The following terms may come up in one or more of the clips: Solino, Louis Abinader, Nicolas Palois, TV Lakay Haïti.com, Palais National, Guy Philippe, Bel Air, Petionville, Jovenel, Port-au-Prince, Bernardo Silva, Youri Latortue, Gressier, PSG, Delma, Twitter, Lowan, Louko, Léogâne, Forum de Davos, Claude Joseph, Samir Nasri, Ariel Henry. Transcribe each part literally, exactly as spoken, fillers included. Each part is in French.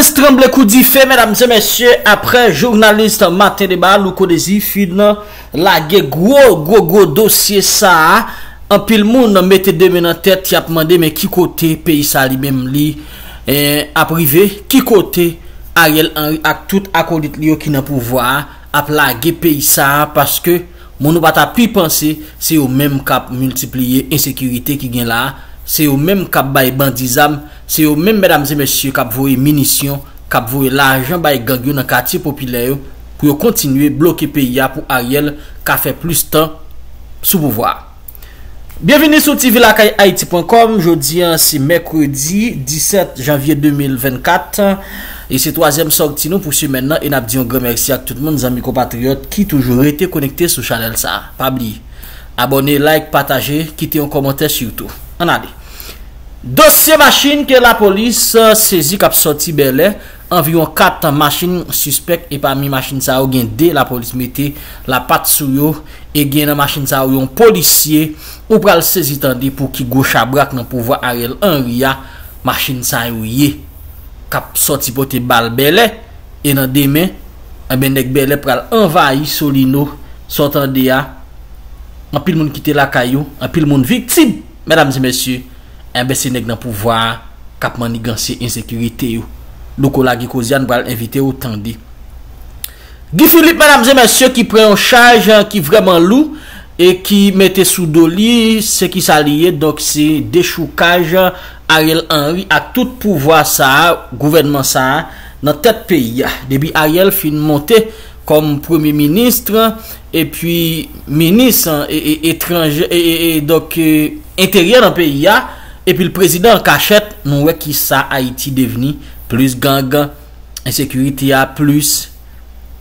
Prince tremble coup d'y fait, mesdames et messieurs, après journaliste Matin Débat, Loukodesi, Fidna, la gué gros, gros, gros dossier ça, en pile moun, mettez deux mains en tête, y a demandé, mais qui côté pays ça lui-même li, eh, a privé, qui côté Ariel Henry, ak tout acolyte li qui n'a pouvoir, a plagué pays ça, parce que, moun ou bata plus penser, c'est au même cap multiplier insécurité qui gagne là, c'est au même cap bay bandizam, c'est au même mesdames et messieurs cap voye munitions, cap voye l'argent bay gang yo dans quartier populaire pour continuer bloquer pays pour Ariel qui fait plus temps sous pouvoir. Bienvenue sur T V Lakay Haïti point com, jeudi c'est mercredi dix-sept janvier deux mille vingt-quatre et c'est troisième sortie nous pour ce maintenant et n'a dit un grand merci à tout le monde les amis compatriotes qui toujours été connectés sur channel ça. Pas oublier abonner, like, partager, quitter un commentaire surtout. On a dit. Dossier machine que la police saisit qui a sorti Bel Air, environ quatre machines suspectes et parmi machines ça ou gen deux la police mettait la patte sur yo et gen dans machine ça ou un policier ou pral saisi tandis pour qui gauche à braque dans pouvoir Ariel Henry machine ça ou yé qui a sorti pote bal Bel Air et dans des mains en ben nèg Bel Air pral envahi Solino sortant de ya en pile monde quitter la caillou en pile monde victime mesdames et messieurs, un bessé nèg dans pouvoir, cap manigancier insécurité. Lokola Guy Kozian va l'inviter au tandis. Guy Philippe, mesdames et messieurs, qui prend en charge, qui vraiment loue, et qui mettait sous doli, ce qui s'allie, donc c'est déchoucage Ariel Henry à tout pouvoir ça, gouvernement ça, dans tête pays. Depuis Ariel fin monté comme premier ministre, et puis ministre étranger, et, et, et, et, et donc. Euh, intérieur dans pays a et puis le président cachette nous voit qui ça Haïti devenu plus gang insécurité a plus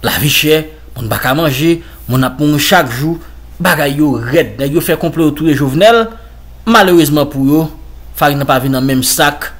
la vie chère on pas ka manger on a pour chaque jour bagay yo red nèg yo fait complot autour de Jovenel malheureusement pour yo farine pas venir dans même sac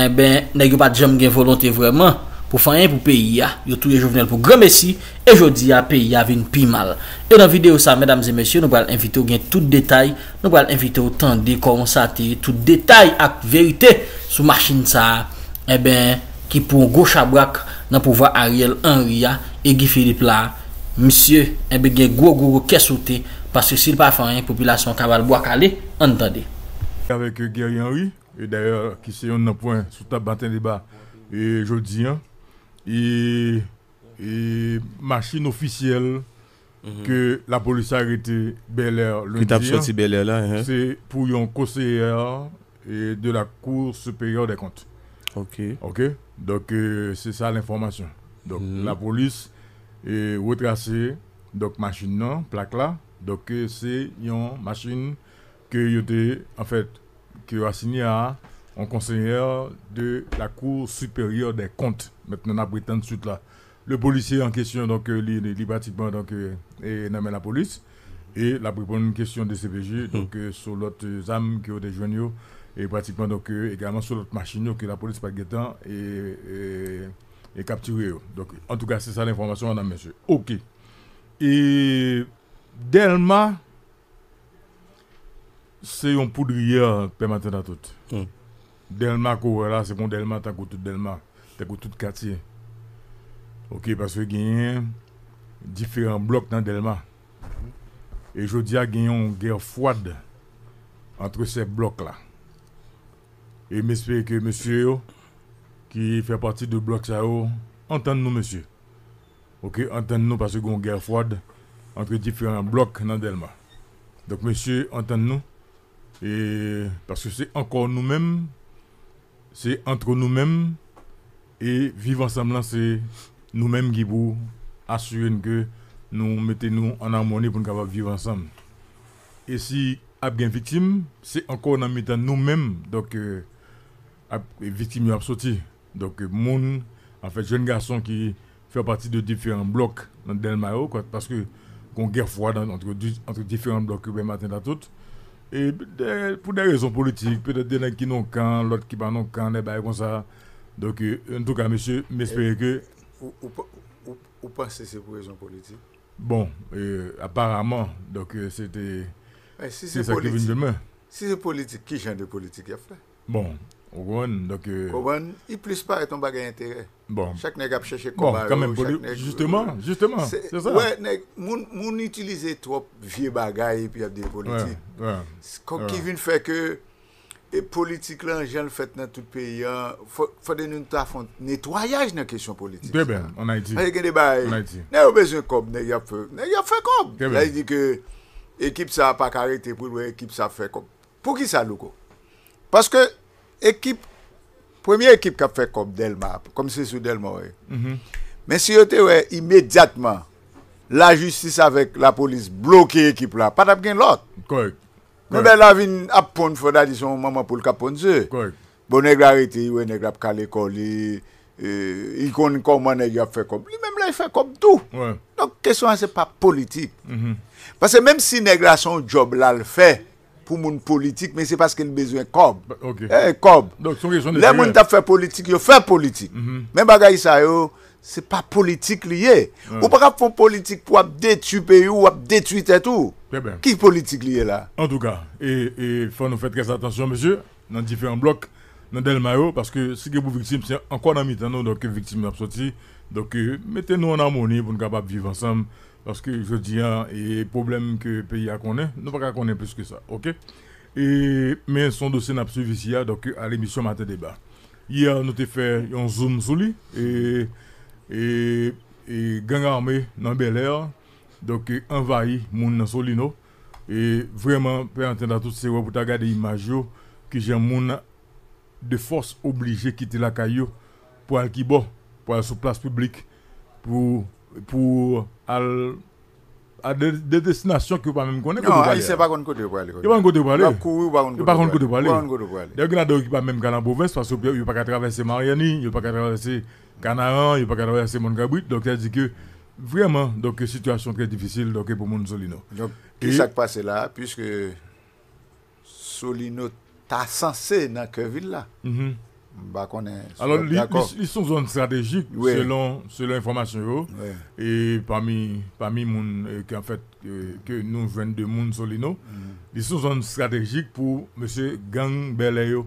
et ben nèg yo pas jamais gain volonté vraiment pour faire pour pays a yo tout Jovenel pour grand messi et jodi a pays a vinn pi mal et dans vidéo ça mesdames et messieurs nous allons inviter au gain tout détail nous allons inviter au temps de constater tout détail et vérité sur machine ça et ben qui pour gauche à braque dans pouvoir Ariel Henry et Guy Philippe là monsieur et ben gain gros gros qu'est sauté parce que s'il pas faire rien population cavale bois calé entendez avec Guy Henry et d'ailleurs qui c'est un point sur table matin débat et jodi hein et et machine officielle mm-hmm. que la police a arrêté Bel Air lundi Bel Air là hein? C'est pour un conseillère et de la cour supérieure des comptes ok ok donc euh, c'est ça l'information donc mm-hmm. la police est retracée donc machine non plaque là donc euh, c'est une machine que était en fait qui a assigné à un conseillère de la cour supérieure des comptes maintenant on a prétendu de suite là le policier en question donc il pratiquement donc et nommé la police et la une question de C P J donc euh, sur l'autre âme qui ont des jeunes et pratiquement donc euh, également sur l'autre machine que la police pas guettant et, et, et capturé donc en tout cas c'est ça l'information madame monsieur ok et Delma c'est une poudrière permettant à tout mm. Delma là c'est bon Delma tant que tout Delma tant que tout quartier ok parce que y a différents blocs dans Delma et je dis à y a une guerre froide entre ces blocs là et j'espère que monsieur qui fait partie de bloc ça entende nous monsieur ok entende nous parce qu'il y a une guerre froide entre différents blocs dans Delma donc monsieur entende nous et parce que c'est encore nous-mêmes c'est entre nous-mêmes et vivre ensemble c'est nous-mêmes qui pour assurer que nous mettons-nous en harmonie pour nous vivre ensemble. Et si nous avons une victime, c'est encore en mettant nous-mêmes, donc euh, victime nous sorti. Donc euh, moun, en fait, jeune garçon qui fait partie de différents blocs dans Delma, parce que qu'on guerre froide entre, entre différents blocs le matin à tout. Et de, pour des raisons politiques, peut-être des gens qui n'ont qu'un, l'autre qui n'ont non qu'un, des bails comme ça. Donc, euh, en tout cas, monsieur, j'espère que... Ou pas que c'est pour raison politique? Bon, euh, apparemment, donc euh, c'était... Si c'est ça qui vient demain. Si c'est politique, qui genre de politique y a fait? Bon, on donc... Euh, on il plus pas et on va gagner intérêt. Bon. Chaque nègre a cherché comment. Bon, quand même, nègre, justement, euh, justement. C'est ça. Ouais, nègre, moun, moun utilise trop vieux bagaille et puis il y a des politiques. Ouais, ouais, quand ouais. Qui vient faire que les politiques là, j'en le fait dans tout le pays, il faut, faut de nous faire un nettoyage dans la question politique. Très bien, on a dit. Là, il y a des bails. On a dit. Il y a besoin de cob, il y a fait cob. Là, il dit que l'équipe ça n'a pas arrêté pour l'équipe ça fait cob. Pour qui ça, Louko? Parce que l'équipe. Première équipe qui a fait comme Delma, comme c'est sous Delma, oui. Mm-hmm. Mais si vous avez immédiatement la justice avec la police bloqué l'équipe là, pas d'abgain l'autre. Correct. Mais ben la vin a pon foda di son maman pour le caponze. Correct. Bon nèg arrêté, ouais nèg la calé collé, il connaît comment nèg a fait comme. Lui même là il fait comme tout. Ouais. Donc question c'est pas politique. Mm-hmm. Parce que même si nèg la son job là le fait pour mon politique, mais c'est parce qu'il a besoin de cob. Okay. Hey, cob. Donc, les gens qui ont fait politique, ils ont fait politique. Mm-hmm. Mais bagaille ça, ce n'est pas politique lié. Mm. Ou pas faire politique pour détruire le pays ou détruire tout. Qui politique lié là? En tout cas, il faut nous faire très attention, monsieur, dans différents blocs, dans Delmayo, parce que si vous êtes victime, c'est encore dans le temps, donc victime est sortie. Donc, mettez-nous en harmonie pour nous capables de vivre ensemble. Parce que je dis, hein, et problème que le pays a connu, nous pas connaître plus que ça, ok? Et, mais son dossier n'a pas suivi ici, donc à l'émission Matin Débat. Hier, nous avons fait un zoom sur lui, et, et, et gang armé dans Bel Air, donc envahi moun Solino. Et vraiment, pour entendre toutes ces voix, pour regarder l'image, que j'ai moun de force obligé quitter la caillou pour aller kibo, pour aller sur place publique, pour. Pour à des destinations que vous ne pouvez même connaître. Non, il ne sait pas qu'on côté pour aller. Il ne sait pas qu'on côté pour aller. Il y a des gens qui ne peuvent même pas aller parce qu'ils ne peuvent pas traverser Mariani, ils ne peuvent pas traverser Canaran, ils ne peuvent pas traverser Montgabouit. Donc, ça dit que vraiment, donc situation très difficile donc pour mon Solino. Donc, qu'est-ce qui s'est passé là, puisque Solino t'a censé dans cette ville là. Bah, alors, ils sont zones stratégiques oui. Selon, selon l'information. Oui. Et parmi parmi moun, euh, qui en fait euh, que nous venons de moun Solino, ils mm. sont zones stratégiques pour monsieur gang Bel Air.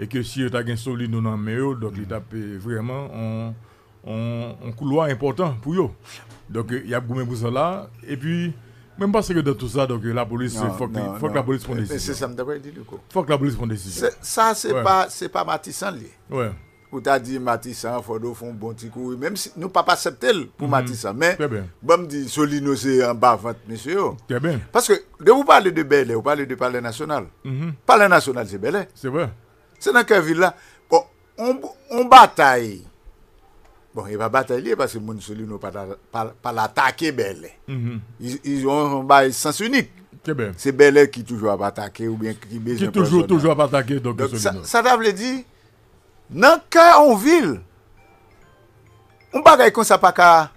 Et que si vous avez Solino dans Méo, donc mm. il tape vraiment un couloir important pour eux. Donc il y a beaucoup de ça là. Et puis, même parce que de tout ça, donc la police, il faut que la police prenne des décisions. C'est ça, je dit, il faut que la police prenne des décisions. Ça, ce n'est ouais. pas, pas Matissan. Ouais. Ou tu as dit Matissan, Fodo font un bon petit coup. Même si nous ne pouvons pas accepter pour mm -hmm. Matissan. Mais, bon, me dit, Solino, c'est en bas, monsieur. Très bien. Parce que, de vous parlez de Bel Air, vous parlez de Palais National. Mm -hmm. Palais National, c'est Bel Air. C'est vrai. C'est dans quelle ville là? Bon, on, on bataille. Bon, il va batailler parce que moun Solino pas pas l'attaquer Bel Air. Mm-hmm. Ils, ils ont un bail sens unique. C'est Bel Air qui toujours va attaquer ou bien qui besoin qui toujours personnel. Toujours va attaquer donc, donc ça, ça veut dire dans cas en ville on bagaille comme ça pas qu'à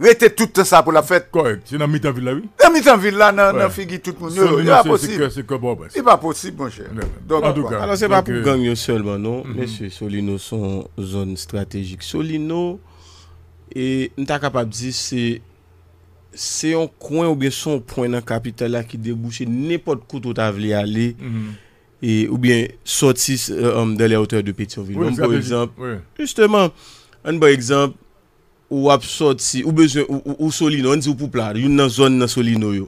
rester tout ça pour la fête. Correct, c'est dans mitan ville là oui. Dans mitan ville là non non figure tout monde, c'est pas possible. C'est c'est pas possible mon cher. Donc en tout cas, alors c'est pas pour gagner seulement non, monsieur Solino son zone stratégique. Solino et on t'a capable dire c'est c'est un coin ou bien son point dans capitale là qui débouche n'importe où tu as voulu aller et ou bien sortir de la hauteur de Petionville. Par exemple, justement un bon exemple ou absorti ou besoin ou, ou Solino on dit ou pour plat une zone dans Solino yo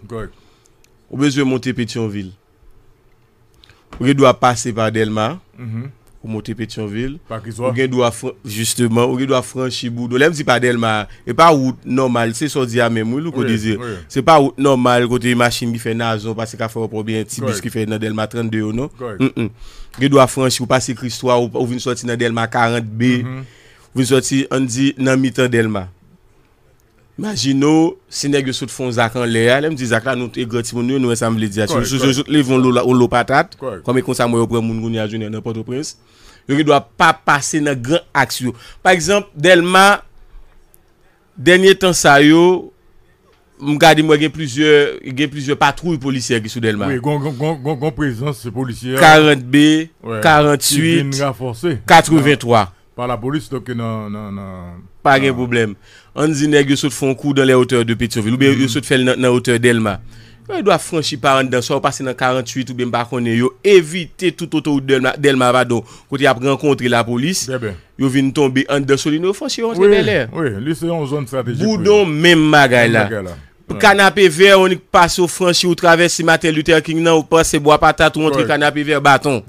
ou besoin monter Petionville ou doit passer par Delma mm-hmm. ou monter Petionville ou doit justement ou doit franchir Boudou l'aime dit pas Delma et pas route normale c'est sorti à même ou qu'on désire c'est pas route normale côté machine qui fait nazon parce qu'à faire problème petit bus qui fait dans Delma trente-deux ou non il doit franchir ou passer Christoire ou venir sortir dans Delma quarante B vous sortez, on dit, dans mi-temps Delma. Imaginez, si nous avons fait Zach en l'air, nous avons fait Zach en l'air, nous avons fait Zach en l'air, nous avons fait l'eau patate, comme nous avons fait l'eau patate, dans Port-au-Prince. Nous ne doit pas passer dans grande action. Par exemple, Delma, dernier temps, ça y est, regardez moi il y a plusieurs il y a plusieurs patrouilles policières qui sont Delma. Oui, gon gon gon présence policière. quarante B, quarante-huit, quatre-vingt-trois. Par la police, donc non, non, non. Pas de problème. On dit que vous faites un coup dans les hauteurs de Petionville, ou bien vous faites dans la hauteur d'Elma. Vous doit franchir par en dedans, soit passer dans quarante-huit, ou bien pas qu'on éviter tout autour d'Elma, d'Elma Vado, quand il a rencontré la police. Ils viennent tomber en dessous de l'inoffension. Oui, oui, c'est une zone stratégique. Boudon, même bagaille là. Canapé vert, on passe au Franchi ou traverse Martin Luther King, on passe bois patate, on montre canapé vert, bâton.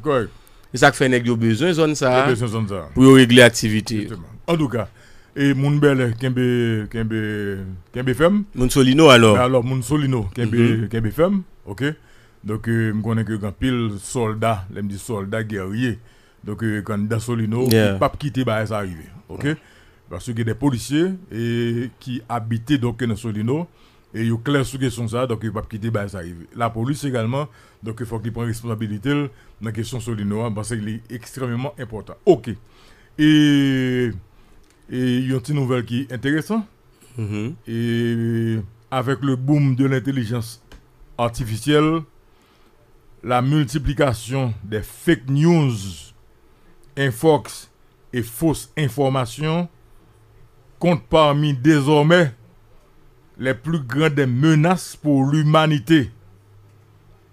C'est ça que fait les gens besoin de zone ça pour régler l'activité. En tout cas, et mon bel, Kembe, Kembe, Kembe Femme. Mon Solino alors. Alors, mon Solino, Kembe, Kembe Femme, ok. Donc, je connais que quand pile soldat, je me dis soldat guerrier. Donc, quand Dassolino, yeah. Pas quitter, bah, ça arrive. Ok? Mm. Parce que des policiers et, qui habitaient donc Dassolino, et ils clairent sur question ça, donc ils ne peuvent pas quitter, bah, ça arrive. La police également, donc il faut qu'ils prennent responsabilité dans la question Solino, parce qu'il est extrêmement important. Ok. Et il y a une petite nouvelle qui est intéressante. Mm -hmm. Et avec le boom de l'intelligence artificielle, la multiplication des fake news, infox et fausses informations comptent parmi désormais les plus grandes menaces pour l'humanité,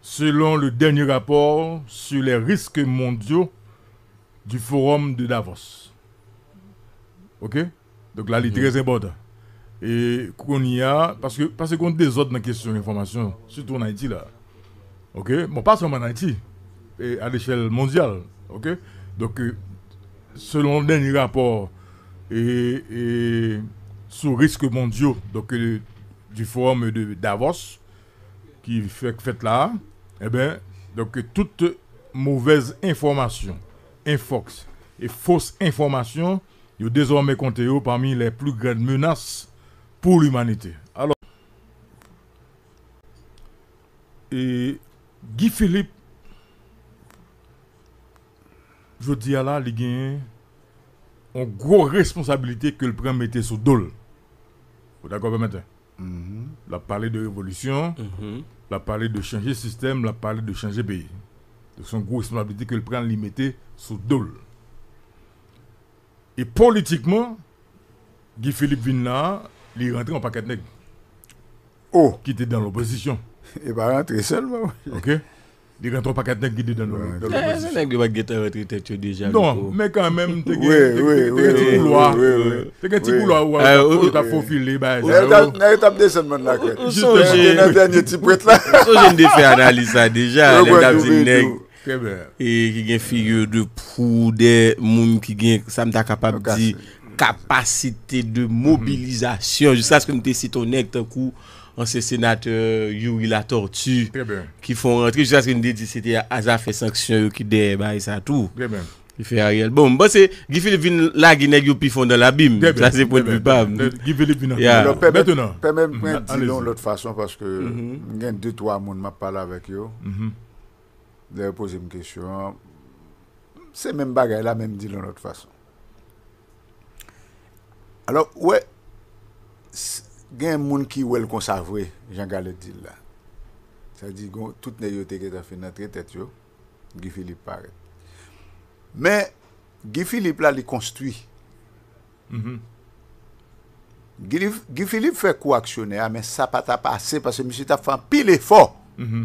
selon le dernier rapport sur les risques mondiaux du Forum de Davos. Ok? Donc là, il est très important. Et qu'on y a, parce que parce qu'on a des autres dans la question d'information, surtout en Haïti là. Ok? Bon, pas seulement en Haïti, et à l'échelle mondiale. Ok? Donc, selon le dernier rapport et, et sous risque mondiaux donc, euh, du Forum de Davos, qui fait, fait là, eh bien, donc, toute mauvaise information, infox et fausse information, ils sont désormais comptés parmi les plus grandes menaces pour l'humanité. Alors, et Guy Philippe, je dis à la, il y a une grosse responsabilité que le prend mettre sous dol. Vous d'accord maintenant? Mm-hmm. La parler de révolution, mm-hmm. La parler de changer système, la parler de changer pays. Donc c'est une grosse responsabilité que le prend lui mettre sous dol. Et politiquement, Guy Philippe Vinna, il est rentré en paquet nègre. Oh, qui était dans l'opposition. Il n'est pas rentré seul, moi. OK. Il rentre pas quatre nègres qui dans le. C'est nègre qui va déjà. Non, mais quand même, tu as un couloir. Tu as un petit couloir où tu as faufilé. Tu as un étape de descente là. Tu as un dernier petit prêtre là. Je fait analyse ça déjà. L'étape de nègre. Et qui a une figure de proue, des gens qui sont capables de dire capacité de mobilisation. Jusqu'à ce que tu cites ton nègre coup. Ancien sénateur Yuri La Tortue qui font rentrer jusqu'à ce qu'on dit que c'était Aza fait sanction qui débat ça tout. Il fait Ariel. Bon, bon c'est Guy Philippe Vin là qui n'est plus fond dans l'abîme. Ça c'est pour le coupable. Guy Philippe Vin. Maintenant, permettez-moi de dire l'autre façon parce que il y a deux trois monde m'a parlé avec eux. Ils ont posé une question. C'est même bagaille là même dit l'autre façon. Alors ouais. Il y a des gens qui veulent conserver, Jean-Gallet dit là. C'est-à-dire que tout le monde qui a fait notre tête, Guy Philippe paraît. Mais Guy Philippe là, il construit. Mm-hmm. Guy, Guy Philippe fait co-actionnaire, mais ça n'a pas passé parce que monsieur a fait un pile effort mm-hmm.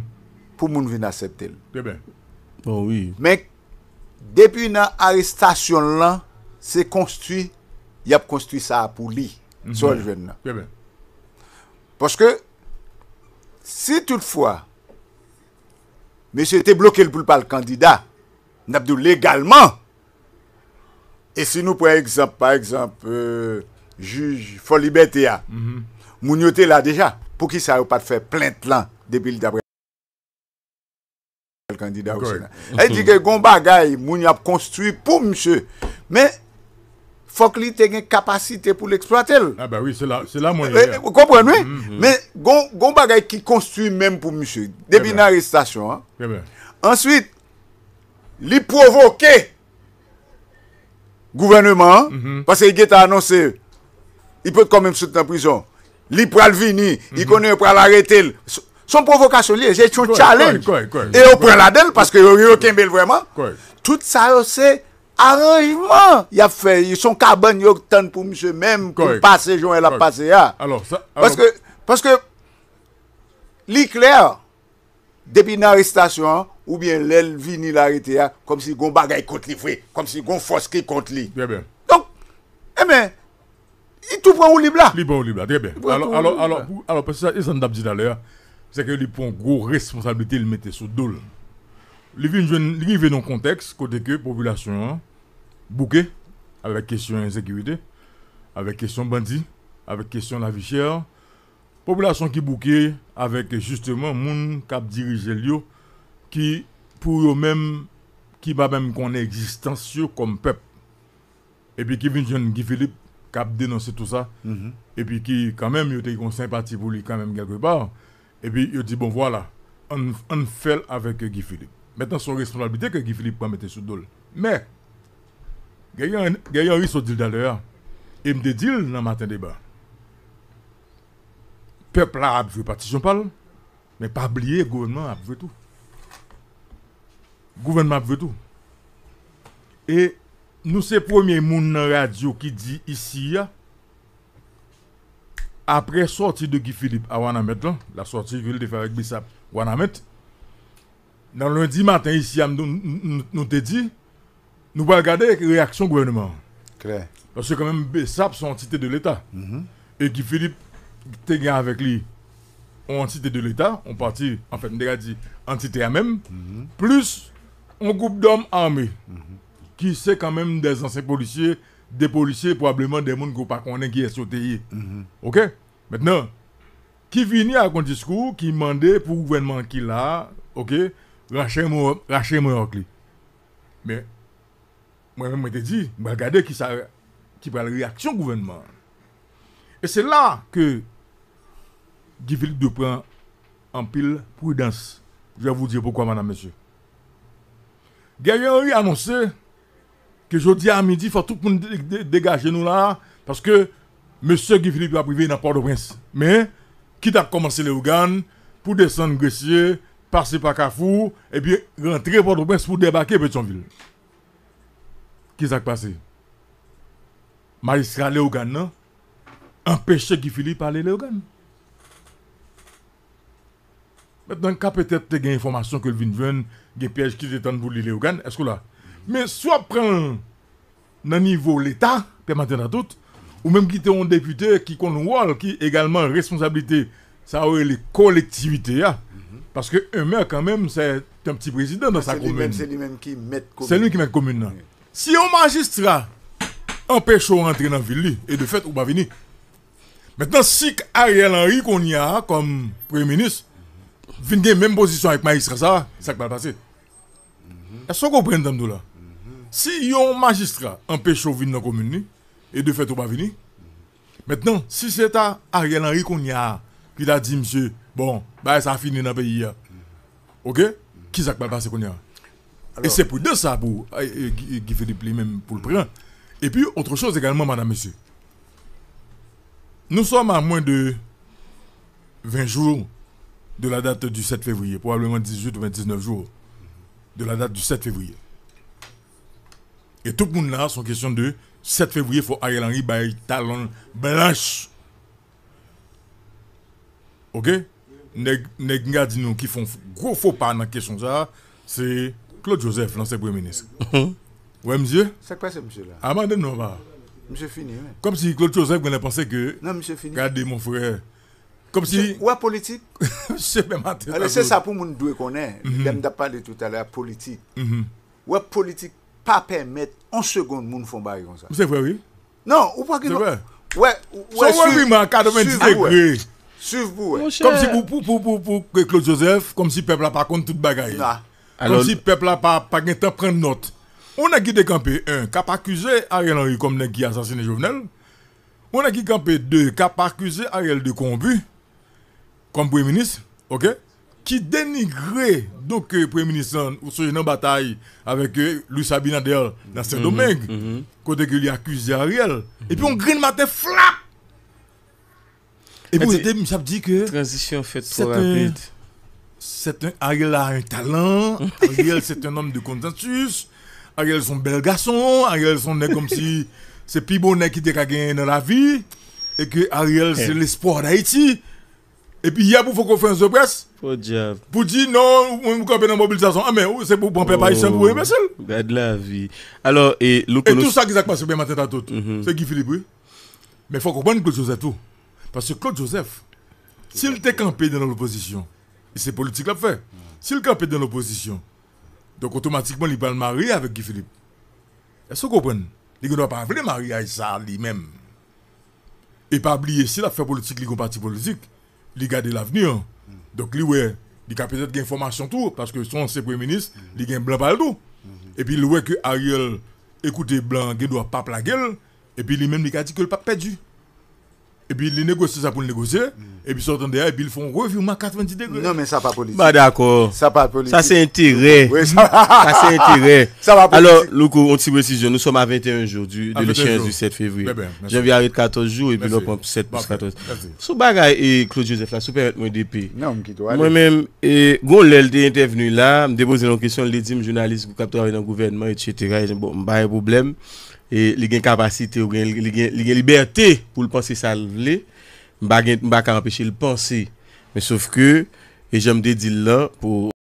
pour que les gens viennent accepter. Eh bien. Oh, oui. Mais depuis l'arrestation là, c'est construit, il a construit ça pour lui, mm-hmm. sur le jeune là. Eh bien. Parce que si toutefois, monsieur était bloqué pour le candidat, nous avons légalement, et si nous prenons exemple, par exemple, euh, juge Foliberté, nous mm-hmm. était là déjà, pour qui ça n'a pas fait plainte là, depuis d'après le candidat au Sénat. Elle dit que Gombagaï, nous avons construit pour monsieur. Mais faut que l'I T ait une capacité pour l'exploiter. Ah ben oui, c'est là, c'est là mon idée. Vous comprenez? Mais gon bagay qui construit même pour monsieur depuis une arrestation. Ensuite, lui provoquer gouvernement parce qu'il a annoncé il peut quand même se tenir en prison. Lui pral venir, il connaît pral arrêter. Son provocation liée, c'est un challenge. Et on prend la dedans parce que yo kembel vraiment. Tout ça c'est arrangement, il a fait, ils sont carbone, ils ont pour monsieur même, pour passer, Jean, elle a passé là. Alors, ça, alors... Parce que, parce que, l'éclair, depuis une arrestation, ou bien l'elle vini l'arrêter, comme si gon bagay contre lui, comme si gon force qui contre lui. Bien, bien. Eh bien, il tout prend au libre là. Libre au libre là, très bien. Alors, alors, alors, alors, parce que ça, ils ont dit tout à l'heure, c'est que il prend une grosse responsabilité, il mettait sous dos. Il vient dans un contexte côté que la population bouquée avec la question de l'insécurité, avec la question de bandit, avec la question de la vie chère. Population qui bouquée avec justement moun cap dirigeant lio qui pour eux-mêmes qui va même qu'on existence comme peuple et puis qui vient jeune Guy Philippe cap dénoncer tout ça mm-hmm. Et puis qui quand même il ont sympathie pour lui quand même quelque part et puis il dit bon voilà on on fait avec Guy Philippe maintenant son responsabilité que Guy Philippe prend mettre sous dol mais gagnant gagnant il sortit d'ailleurs et me dit dans matin débat peuple a joué partition parle, mais pas oublier, gouvernement a joué tout. Gouvernement a joué tout. Et nous, c'est premier monde dans la radio qui dit ici, après sortie de Guy Philippe à Wanamet, la sortie que il a fait avec Bissap Wanamet, dans lundi matin ici, nous te dit, nous allons regarder la réaction du gouvernement. Claire. Parce que quand même, Bissap sont entité de l'État. Mm-hmm. Et Guy Philippe, t'es gagné avec lui en entité de l'État, on partit, en fait, on a dit entité à même, mm-hmm. Plus un groupe d'hommes armés, mm-hmm. Qui c'est quand même des anciens policiers, des policiers, probablement des gens qui ne connaissent pas qui est sauté. Mm-hmm. Ok? Maintenant, qui vient avec un discours qui demande pour le gouvernement qui l'a, ok? Rachez-moi, rachez-moi. Mais, moi-même, je te dis, regardez qui, ça, qui prend la réaction du gouvernement. Et c'est là que Guy Philippe de prend en pile prudence. Je vais vous dire pourquoi, madame, monsieur. Guy Henry a annoncé que jeudi à midi, il faut tout le monde dégager nous là, parce que monsieur Guy Philippe va privé dans Port-au-Prince. Mais, quitte à commencer Léogâne, pour descendre Gressier, passer par Carrefour, et puis rentrer à Port-au-Prince pour débarquer Petionville. Qu'est-ce qui s'est passé? Magistrat Léogâne, non? Empêcher Guy Philippe d'aller Léogâne. Maintenant, quand peut-être tu as une information que le Vinven, des pièges qui t'étendent pour Léogâne, est-ce que là? Mais soit prendre dans le niveau de l'État, permettant à tout, ou même quitter un député qui convoit, qui également responsabilité, ça aurait les collectivités. Mm-hmm. Parce que un maire, quand même, c'est un petit président dans ah, sa commune. C'est lui-même qui met commune. C'est lui qui met commune. Oui. Si un magistrat empêche de rentrer dans la ville, et de fait, ou pas venir. Maintenant, si Ariel Henry, qu'on y a comme Premier ministre, vient de la même position avec magistrat, ça, ça va passer. Est-ce que vous comprenez, dame là? Si un magistrat empêche de venir dans la commune, et de fait, on va venir. Maintenant, si c'est Ariel Henry qu'on y a, qui a dit, monsieur, bon, bah, ça a fini dans le pays. Ok? Qui ça va passer qu'on y a? Et c'est pour deux ça, pour Guy Philippe lui-même, pour le prendre. Et puis, autre chose également, madame, monsieur. Nous sommes à moins de vingt jours de la date du sept février, probablement dix-huit ou dix-neuf jours de la date du sept février. Et tout le monde là, c'est question de sept février, il faut Ariel Henry by talon blanche. Ok? Nèg nga di nou qui font gros faux pas dans la question ça, c'est Claude Joseph, l'ancien Premier ministre. Ouais, monsieur? C'est quoi ce monsieur-là? Ah, madame, non, bah. Monsieur fini. Ouais. Comme si Claude Joseph venait penser que. Non, monsieur fini. Regardez mon frère. Comme si. Ou à politique. C'est même à tête. Alors c'est ça pour moun doué qu'on est. Même d'a parlé tout à l'heure politique. Mm-hmm. Ou à politique pas permettre en seconde moun font bail comme ça. C'est vrai oui. Non, ou pas que. C'est vrai. Ouais, ouais. So oui mais à quatre-vingt-dix degrés. Suivez vous. Comme si pour pour pour pour Claude Joseph, comme si peuple a pas compte toute bagaille. Comme si peuple a pas pas gain temps prendre note. On a qui décampé un, qui a accusé Ariel Henry comme un qui a assassiné Jovenel. On a qui campé deux, qui a accusé Ariel de Combu, comme Premier ministre, ok? Qui dénigrait donc le Premier ministre ou ce une bataille avec Louis Abinader dans Saint-Domingue, côté que lui accusé Ariel. Et puis on green matin flap! Et puis on dit que. Transition faite trop rapide. C'est un. Ariel a un talent, Ariel c'est un homme de consensus. Ariel sont bel garçon, Ariel sont nés comme si c'est plus bon nés qui te gagné dans la vie et que Ariel c'est l'espoir d'Haïti. Et puis hier pour faut qu'on fasse une presse, Oh diable. Pour dire non, vous avez une mobilisation. Ah, mais c'est pour prendre pas ici pour M S L. Garde la vie. Alors, et le Et tout ça qui s'est passé bien matin à tout. C'est Guy Philippe. Mais il faut comprendre Claude Joseph tout. Parce que Claude Joseph, s'il était campé dans l'opposition, c'est politique l'a fait. S'il campé dans l'opposition, donc automatiquement, il va le marier avec Guy Philippe. Est-ce que vous comprenez? Il ne doit pas le marier avec ça lui-même. Et pas oublier, s'il a fait politique, il a un parti politique, il garde l'avenir. Donc, lui, ouais, il a peut-être des informations tout, parce que son ancien Premier ministre, il a un blanc par tout. Et puis, il voit que Ariel, écoutez, blanc, il ne doit pas plaguer. Et puis, lui-même, il a dit qu'il n'a pas perdu. Et puis, il négocie ça pour le négocier. Et puis, sortant de là, et puis, ils font revue à quatre-vingt-dix degrés. Non, mais ça pas politique. Bah, d'accord. Ça pas politique. Ça, c'est intérêt. Oui, ça c'est intérêt. Ça va politique. Alors, Loukou, on tire précision. Nous sommes à vingt et un jours du, de l'échéance du sept février. J'avais arrêté quatorze jours et puis, on prend sept plus quatorze. Sous bagage et Claude Joseph, là, super avec moi D P. Non, moi-même, et Gonlel est intervenu là, me déposer une question, les dix journalistes qui travaillent dans le gouvernement, et cetera. Bon, pas de problème. Et il y a une capacité, il y a une liberté pour le penser ça. Il ne peut pas empêcher le penser. Mais sauf que, et j'aime des deals là, pour